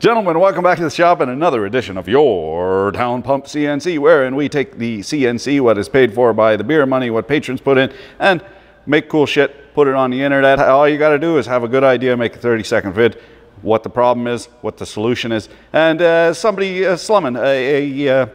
Gentlemen, welcome back to the shop and another edition of your Town Pump CNC, wherein we take the CNC, what is paid for by the beer money, what patrons put in, and make cool shit, put it on the internet. All you got to do is have a good idea, make a 30-second vid, what the problem is, what the solution is, and somebody slumming, an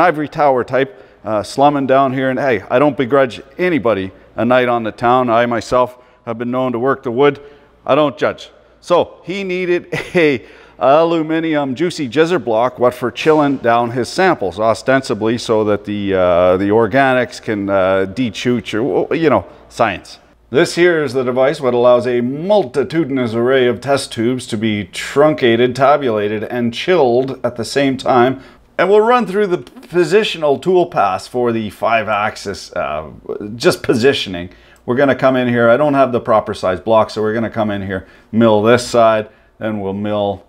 ivory tower type, slumming down here. And hey, I don't begrudge anybody a night on the town. I myself have been known to work the wood. I don't judge. So he needed a Aluminium Juicy Gizzard Block, what for chilling down his samples, ostensibly so that the organics can de-chooch, or, you know, science. This here is the device what allows a multitudinous array of test tubes to be truncated, tabulated, and chilled at the same time. And we'll run through the positional tool pass for the 5-axis, just positioning. We're gonna come in here, I don't have the proper size block, so we're gonna come in here, mill this side, then we'll mill,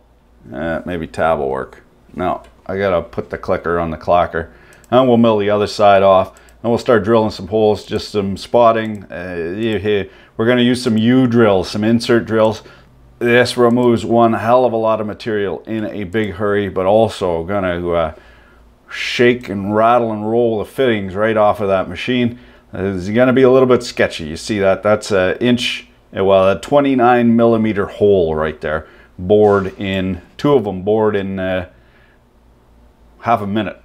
maybe tab will work. No, I gotta put the clicker on the clocker. And we'll mill the other side off, and we'll start drilling some holes, just some spotting. We're gonna use some U-drills, some insert drills. This removes one hell of a lot of material in a big hurry, but also gonna shake and rattle and roll the fittings right off of that machine. It's gonna be a little bit sketchy. You see that? That's an inch, well, a 29mm hole right there. Bored in, two of them bored in half a minute.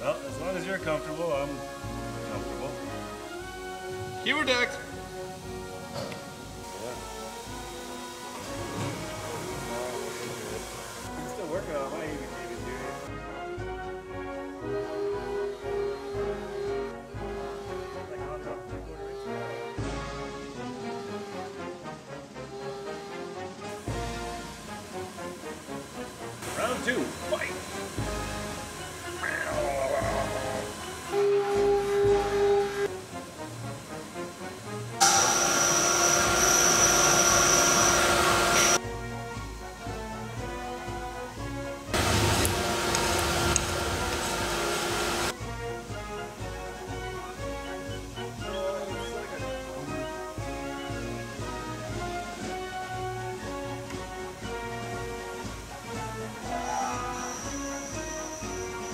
Well, as long as you're comfortable, I'm comfortable. You were decked. I'm still working on my evening.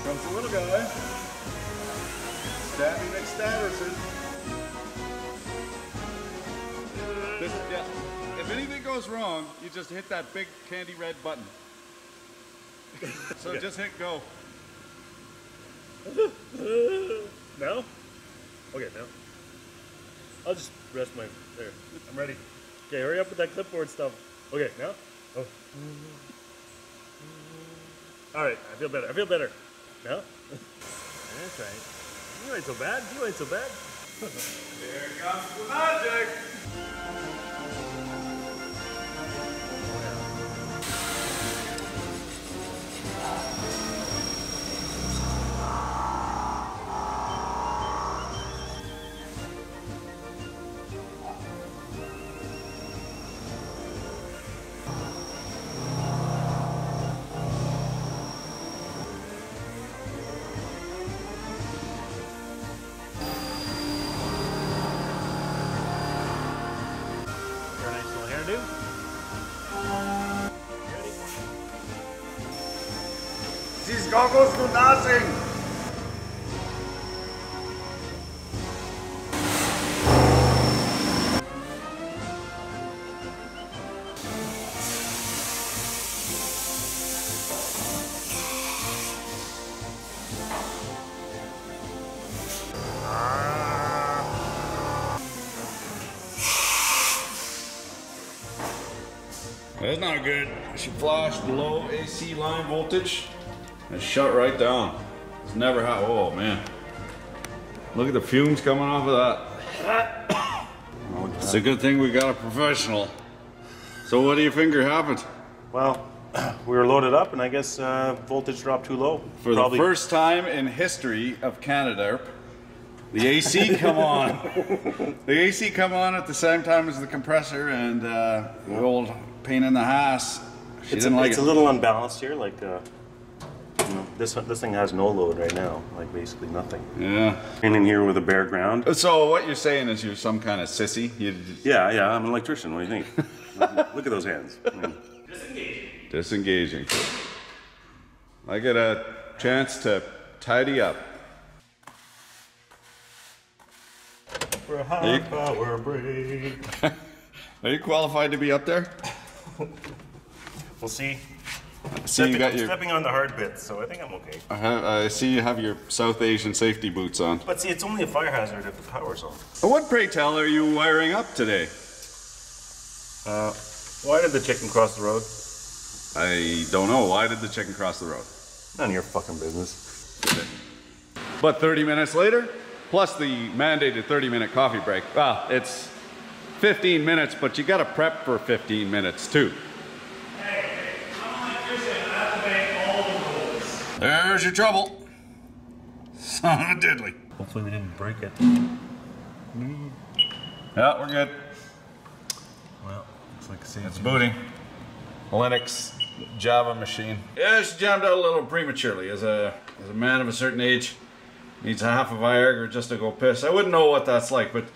Comes the little guy, Stabby McStaderson. Yeah, if anything goes wrong, you just hit that big candy red button. So okay. Just hit go. Now? Okay, now. I'll just rest my, there, I'm ready. Okay, hurry up with that clipboard stuff. Okay, now? Oh. All right, I feel better. I feel better. No? That's right. You ain't so bad. You ain't so bad. Here comes the magic. These goggles do nothing. That's not good. She flashed below AC line voltage. It shut right down. It's never hot. Oh man. Look at the fumes coming off of that. Oh, it's a good thing we got a professional. So what do you think happened? Well, we were loaded up and I guess voltage dropped too low. For probably. The first time in history of Canada, the AC come on. The AC come on at the same time as the compressor and the old pain in the ass. It's a little unbalanced here, like this thing has no load right now, like basically nothing. Yeah. And in here with a bare ground. So what you're saying is you're some kind of sissy? Yeah, I'm an electrician. What do you think? Look at those hands. I mean. Disengaging. Disengaging. I get a chance to tidy up. For a high power break. Are you qualified to be up there? We'll see. I'm stepping on the hard bits, so I think I'm okay. I see you have your South Asian safety boots on. But see, it's only a fire hazard if the power's on. What, pray tell, are you wiring up today? Why did the chicken cross the road? I don't know. Why did the chicken cross the road? None of your fucking business. But 30 minutes later, plus the mandated 30-minute coffee break. Well, it's 15 minutes, but you gotta prep for 15 minutes too. There's your trouble. Son of a diddly. Hopefully we didn't break it. Yeah, we're good. Well, looks like safety. It's booting. Linux Java machine. Yeah, she jammed out a little prematurely. As a man of a certain age, needs half a Viagra just to go piss. I wouldn't know what that's like, but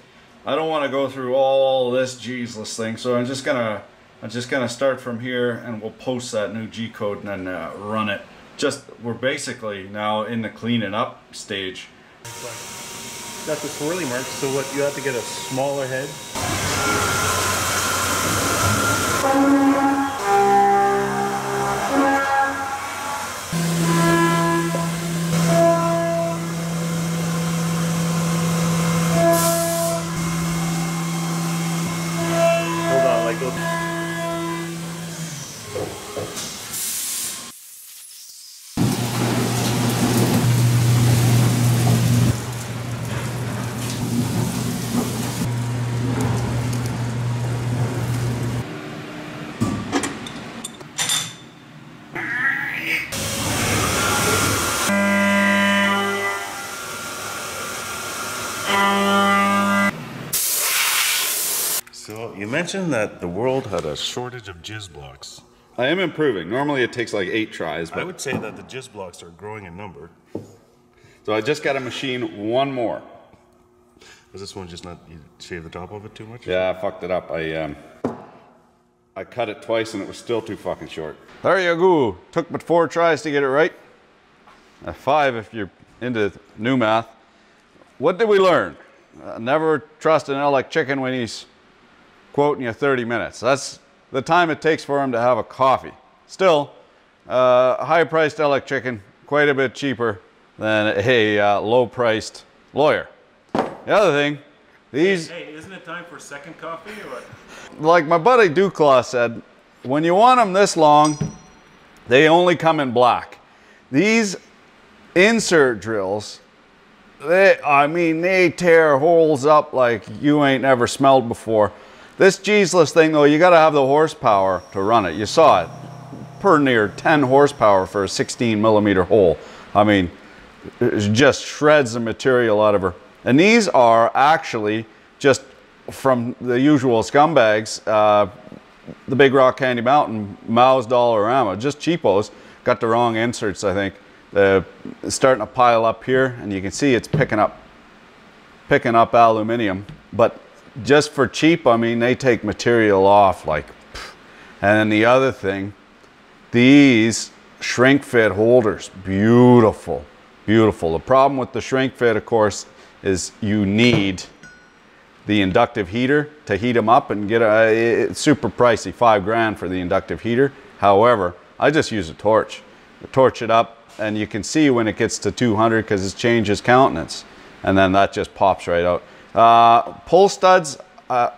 I don't want to go through all this G's-less thing, so I'm just gonna start from here, and we'll post that new G code and then run it. We're basically now in the cleaning up stage. Got the swirly mark, so what, you have to get a smaller head. Hold on, like those. You mentioned that the world had a shortage of jizz blocks. I am improving. Normally it takes like 8 tries, but I would say that the jizz blocks are growing in number. So I just got to machine one more. Was this one just not, you shaved the top of it too much? Yeah, I fucked it up. I cut it twice and it was still too fucking short. There you go. Took but 4 tries to get it right. 5 if you're into new math. What did we learn? Never trust an electrician when he's quoting you 30 minutes. That's the time it takes for him to have a coffee. Still, high-priced electrician, quite a bit cheaper than a low-priced lawyer. The other thing, these... Hey, isn't it time for second coffee or what? Like my buddy Duclaw said, When you want them this long, they only come in black. These insert drills, they tear holes up like you ain't never smelled before. This G's-less thing though, you gotta have the horsepower to run it. You saw it, per near 10 horsepower for a 16 millimeter hole. I mean, it just shreds the material out of her. And these are actually just from the usual scumbags, the Big Rock Candy Mountain, Mao's Dollarama, just cheapos. Got the wrong inserts, I think. It's starting to pile up here, and you can see it's picking up aluminium. But just for cheap, I mean, they take material off like, pff. And then the other thing, these shrink fit holders, beautiful, beautiful. The problem with the shrink fit, of course, is you need the inductive heater to heat them up and get it's super pricey, $5 grand for the inductive heater. However, I just use a torch. I torch it up, and you can see when it gets to 200 because it changes countenance, and then that just pops right out. Pull studs, I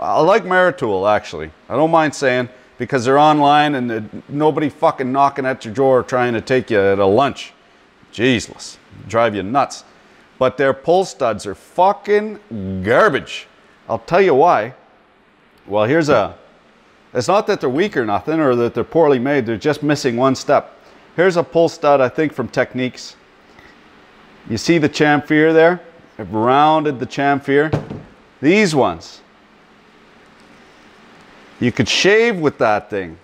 like Maritool actually. I don't mind saying, because they're online and nobody fucking knocking at your door trying to take you at a lunch. Jeezless, drive you nuts. But their pull studs are fucking garbage. I'll tell you why. Well, here's a, it's not that they're weak or nothing or that they're poorly made, they're just missing one step. Here's a pull stud, I think from Techniques. You see the chamfer there? I've rounded the chamfer. These ones, you could shave with that thing.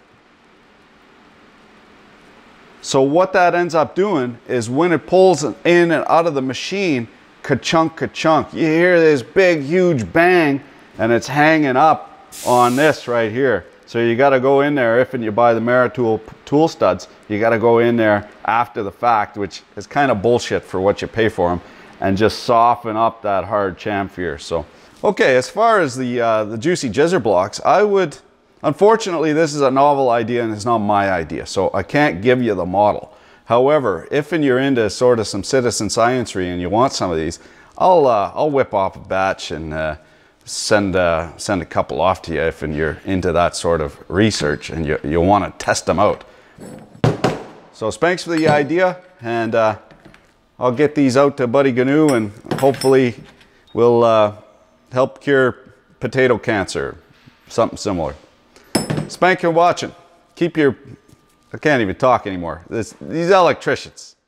So what that ends up doing is when it pulls in and out of the machine, ka-chunk, ka-chunk, you hear this big, huge bang, and it's hanging up on this right here. So you gotta go in there, if and you buy the Maritool tool studs, you gotta go in there after the fact, which is kind of bullshit for what you pay for them, and just soften up that hard chamfer. So, okay, as far as the juicy gizzard blocks, I would, unfortunately, this is a novel idea and it's not my idea, so I can't give you the model. However, if and you're into sort of some citizen sciencery and you want some of these, I'll whip off a batch and send a couple off to you if and you're into that sort of research and you want to test them out. So thanks for the idea, and I'll get these out to Buddy Gnu, and hopefully we'll help cure potato cancer, something similar. Spank, you're watching. Keep your, I can't even talk anymore. These electricians.